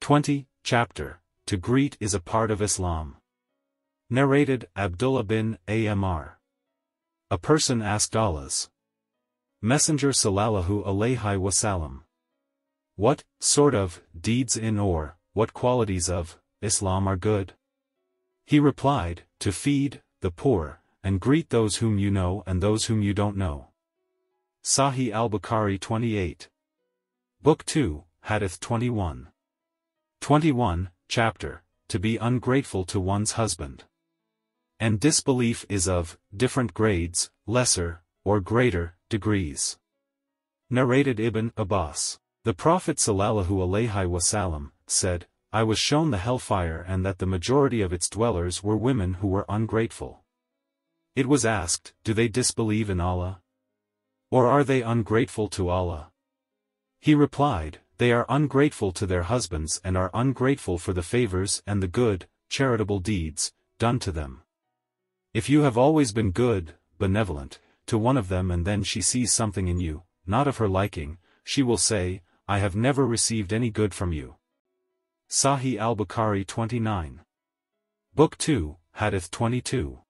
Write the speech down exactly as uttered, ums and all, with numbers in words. twenty. Chapter, to greet is a part of Islam. Narrated, Abdullah bin A M R A person asked Allah's Messenger sallallahu alaihi wasallam, what sort of deeds in or what qualities of Islam are good? He replied, to feed the poor, and greet those whom you know and those whom you don't know. Sahih al-Bukhari twenty-eight. Book two, Hadith twenty-one. twenty-one, Chapter, to be ungrateful to one's husband. And disbelief is of different grades, lesser, or greater, degrees. Narrated Ibn Abbas. The Prophet sallallahu alaihi wasallam said, I was shown the hellfire and that the majority of its dwellers were women who were ungrateful. It was asked, do they disbelieve in Allah? Or are they ungrateful to Allah? He replied, they are ungrateful to their husbands and are ungrateful for the favors and the good, charitable deeds, done to them. If you have always been good, benevolent, to one of them and then she sees something in you, not of her liking, she will say, I have never received any good from you. Sahih al-Bukhari twenty-nine. Book two, Hadith twenty-two.